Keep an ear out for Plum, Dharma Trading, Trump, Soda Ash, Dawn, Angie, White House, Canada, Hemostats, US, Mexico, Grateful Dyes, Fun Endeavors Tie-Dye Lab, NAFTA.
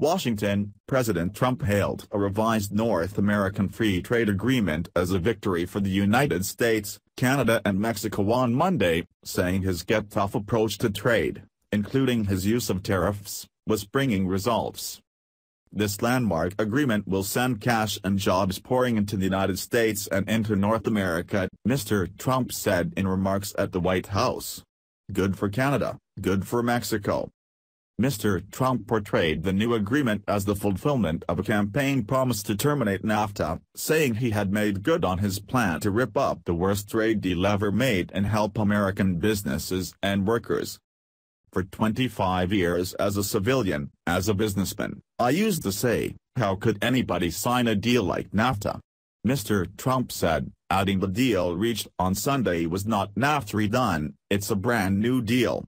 Washington, President Trump hailed a revised North American Free Trade Agreement as a victory for the United States, Canada and Mexico on Monday, saying his get-tough approach to trade, including his use of tariffs, was bringing results. This landmark agreement will send cash and jobs pouring into the United States and into North America, Mr. Trump said in remarks at the White House. Good for Canada, good for Mexico. Mr. Trump portrayed the new agreement as the fulfillment of a campaign promise to terminate NAFTA, saying he had made good on his plan to rip up the worst trade deal ever made and help American businesses and workers. For 25 years as a civilian, as a businessman, I used to say, how could anybody sign a deal like NAFTA? Mr. Trump said, adding the deal reached on Sunday was not NAFTA redone, it's a brand new deal,